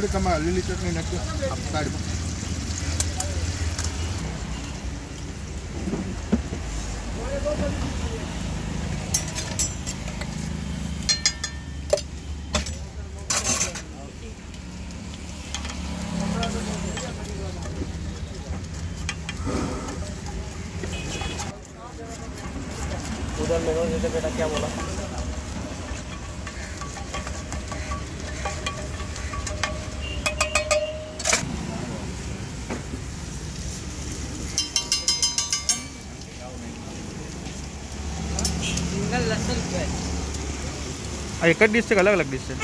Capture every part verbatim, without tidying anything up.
थोड़ी कम लिली चटनी नट आप साइड पर उधर मेरे जैसे बेटा क्या बोला एक डिश से अलग अलग डिश से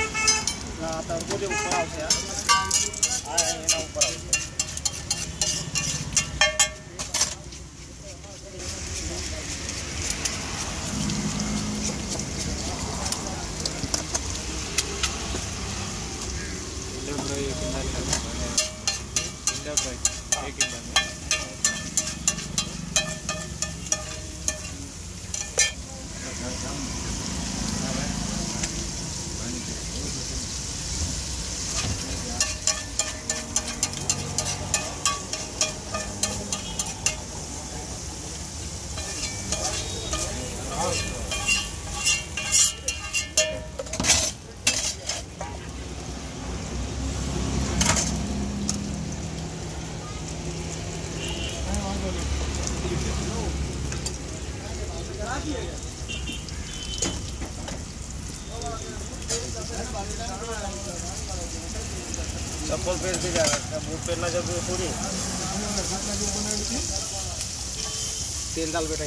चप्पल पहन के जा रहा है बूट पहनना जब पूरी तेल डाल बेटा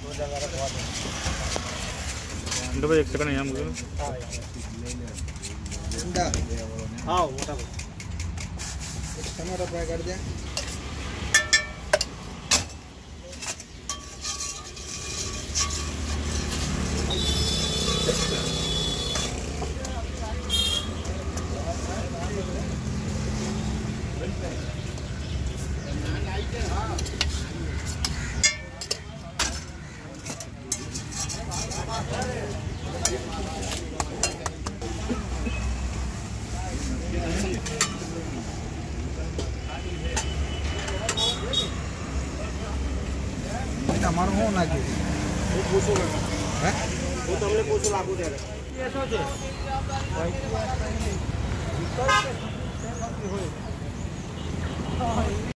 दो जगह रखवा दो दो एक सेकंड यहां मुझे हां मोटा टमाटर फ्राई कर दिया हमारे हो ना कि पूछो है वो तो हमने पूछो लागू दे ये सोचे भाई विकल्प से होए।